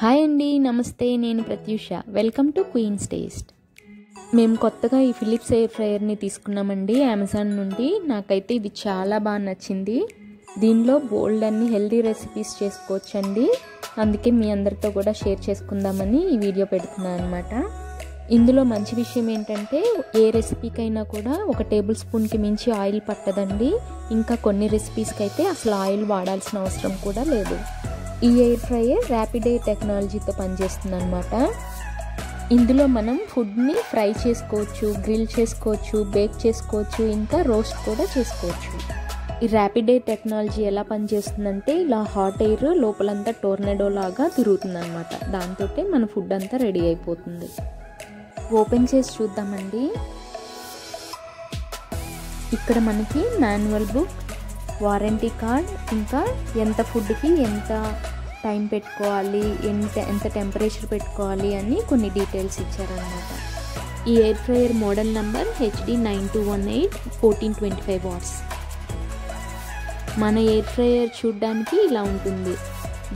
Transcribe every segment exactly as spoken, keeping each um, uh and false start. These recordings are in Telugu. హాయ్ అండి, నమస్తే. నేను Pratyusha. Welcome to queens Taste. మేము కొత్తగా ఈ ఫిలిప్స్ ఎయిర్ ఫ్రైయర్ని తీసుకున్నామండి అమెజాన్ నుండి. నాకైతే ఇది చాలా బాగా నచ్చింది. దీనిలో బోల్డ్ అన్ని హెల్దీ రెసిపీస్ చేసుకోవచ్చండి. అందుకే మీ అందరితో కూడా షేర్ చేసుకుందామని ఈ వీడియో పెడుతున్నాను అనమాట. ఇందులో మంచి విషయం ఏంటంటే ఏ రెసిపీకైనా కూడా ఒక టేబుల్ స్పూన్కి మించి ఆయిల్ పట్టదండి. ఇంకా కొన్ని రెసిపీస్కి అయితే అసలు ఆయిల్ వాడాల్సిన అవసరం కూడా లేదు. ఈ ఎయిర్ ఫ్రైయర్ ర్యాపిడ్ ఎయిర్ టెక్నాలజీతో పనిచేస్తుంది అనమాట. ఇందులో మనం ఫుడ్ని ఫ్రై చేసుకోవచ్చు, గ్రిల్ చేసుకోవచ్చు, బేక్ చేసుకోవచ్చు, ఇంకా రోస్ట్ కూడా చేసుకోవచ్చు. ఈ ర్యాపిడ్ ఎయిర్ టెక్నాలజీ ఎలా పనిచేస్తుందంటే ఇలా హాట్ ఎయిర్ లోపలంతా టోర్నడో లాగా తిరుగుతుంది అనమాట. దాంతో మన ఫుడ్ అంతా రెడీ అయిపోతుంది. ఓపెన్ చేసి చూద్దామండి. ఇక్కడ మనకి మాన్యువల్ బుక్, వారంటీ కార్డ్, ఇంకా ఎంత ఫుడ్కి ఎంత టైం పెట్టుకోవాలి, ఎంత ఎంత టెంపరేచర్ పెట్టుకోవాలి అని కొన్ని డీటెయిల్స్ ఇచ్చారనమాట. ఈ air fryer model number HD nine two one eight, fourteen twenty five watts. మన ఎయిర్ ఫ్రైయర్ చూడ్డానికి ఇలా ఉంటుంది.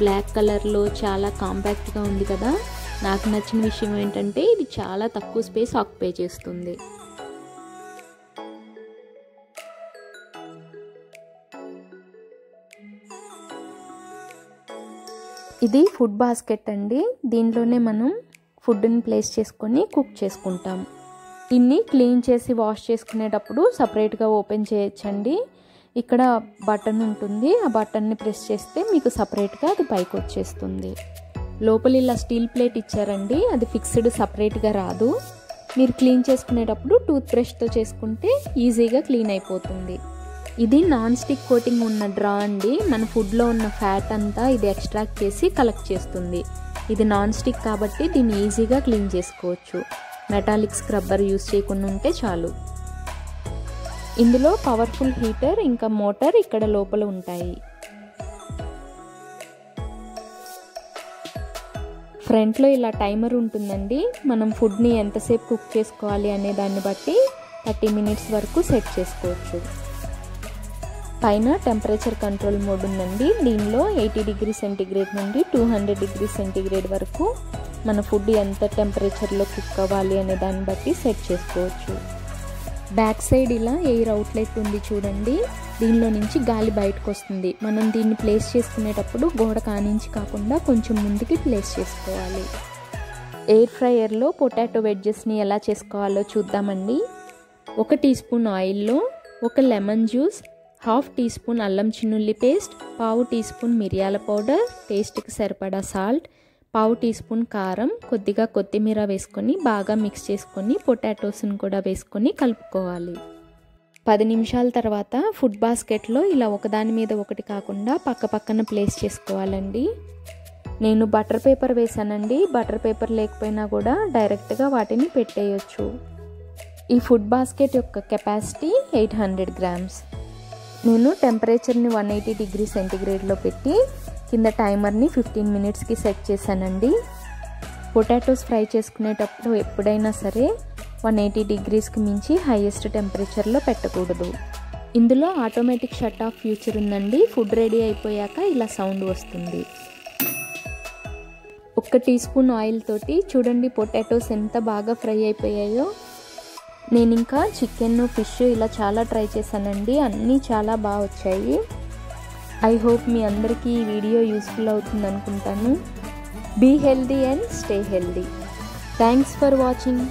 బ్లాక్ కలర్లో చాలా కాంపాక్ట్గా ఉంది కదా. నాకు నచ్చిన విషయం ఏంటంటే ఇది చాలా తక్కువ స్పేస్ ఆక్యుపై చేస్తుంది. ఇది ఫుడ్ బాస్కెట్ అండి. దీనిలోనే మనం ఫుడ్ని ప్లేస్ చేసుకొని కుక్ చేసుకుంటాం. దీన్ని క్లీన్ చేసి వాష్ చేసుకునేటప్పుడు సపరేట్గా ఓపెన్ చేయొచ్చండి. ఇక్కడ బటన్ ఉంటుంది. ఆ బటన్ని ప్రెస్ చేస్తే మీకు సపరేట్గా అది పైకి వచ్చేస్తుంది. లోపల ఇలా స్టీల్ ప్లేట్ ఇచ్చారండి. అది ఫిక్స్డ్, సపరేట్గా రాదు. మీరు క్లీన్ చేసుకునేటప్పుడు టూత్ బ్రష్తో చేసుకుంటే ఈజీగా క్లీన్ అయిపోతుంది. ఇది నాన్ స్టిక్ కోటింగ్ ఉన్న డ్రా అండి. మన ఫుడ్లో ఉన్న ఫ్యాట్ అంతా ఇది ఎక్స్ట్రాక్ట్ చేసి కలెక్ట్ చేస్తుంది. ఇది నాన్ స్టిక్ కాబట్టి దీన్ని ఈజీగా క్లీన్ చేసుకోవచ్చు. మెటాలిక్ స్క్రబ్బర్ యూజ్ చేయకుండా ఉంటే చాలు. ఇందులో పవర్ఫుల్ హీటర్ ఇంకా మోటార్ ఇక్కడ లోపల ఉంటాయి. ఫ్రంట్లో ఇలా టైమర్ ఉంటుందండి. మనం ఫుడ్ని ఎంతసేపు కుక్ చేసుకోవాలి అనే దాన్ని బట్టి థర్టీ మినిట్స్ వరకు సెట్ చేసుకోవచ్చు. పైన టెంపరేచర్ కంట్రోల్ మోడ్ ఉందండి. దీనిలో ఎయిటీ డిగ్రీ సెంటిగ్రేడ్ నుండి టూ హండ్రెడ్ డిగ్రీ సెంటిగ్రేడ్ వరకు మన ఫుడ్ ఎంత టెంపరేచర్లో కుక్ అవ్వాలి అనే దాన్ని బట్టి సెట్ చేసుకోవచ్చు. బ్యాక్ సైడ్ ఇలా ఎయిర్ అవుట్లెట్ ఉంది చూడండి. దీనిలో నుంచి గాలి బయటకు వస్తుంది. మనం దీన్ని ప్లేస్ చేసుకునేటప్పుడు గోడ కానించి కాకుండా కొంచెం ముందుకి ప్లేస్ చేసుకోవాలి. ఎయిర్ ఫ్రైయర్లో పొటాటో వెడ్జెస్ని ఎలా చేసుకోవాలో చూద్దామండి. ఒక టీ స్పూన్ ఆయిల్లో ఒక lemon juice, half teaspoon అల్లం చిన్నుల్లి పేస్ట్, పావు టీ స్పూన్ మిరియాల పౌడర్, టేస్ట్కి సరిపడా సాల్ట్, పావు టీ స్పూన్ కారం, కొద్దిగా కొత్తిమీర వేసుకొని బాగా మిక్స్ చేసుకొని పొటాటోస్ని కూడా వేసుకొని కలుపుకోవాలి. పది నిమిషాల తర్వాత ఫుడ్ బాస్కెట్లో ఇలా ఒకదాని మీద ఒకటి కాకుండా పక్క పక్కన ప్లేస్ చేసుకోవాలండి. నేను బటర్ పేపర్ వేసానండి. బటర్ పేపర్ లేకపోయినా కూడా డైరెక్ట్గా వాటిని పెట్టేయచ్చు. ఈ ఫుడ్ బాస్కెట్ యొక్క కెపాసిటీ ఎయిట్ హండ్రెడ్ గ్రామ్స్. నేను టెంపరేచర్ని వన్ ఎయిటీ డిగ్రీ సెంటిగ్రేడ్లో పెట్టి కింద టైమర్ని ఫిఫ్టీన్ మినిట్స్కి సెట్ చేశానండి. పొటాటోస్ ఫ్రై చేసుకునేటప్పుడు ఎప్పుడైనా సరే వన్ ఎయిటీ డిగ్రీస్కి మించి హైయెస్ట్ టెంపరేచర్లో పెట్టకూడదు. ఇందులో ఆటోమేటిక్ షట్ ఆఫ్ ఫీచర్ ఉందండి. ఫుడ్ రెడీ అయిపోయాక ఇలా సౌండ్ వస్తుంది. ఒక్క టీ స్పూన్ ఆయిల్ తోటి చూడండి పొటాటోస్ ఎంత బాగా ఫ్రై అయిపోయాయో. నేను ఇంకా చికెన్, ఫిష్ ఇలా చాలా ట్రై చేశానండి. అన్నీ చాలా బాగా వచ్చాయి. ఐ హోప్ మీ అందరికీ ఈ వీడియో యూస్ఫుల్ అవుతుంది అనుకుంటాను. Be healthy and stay healthy. Thanks for watching.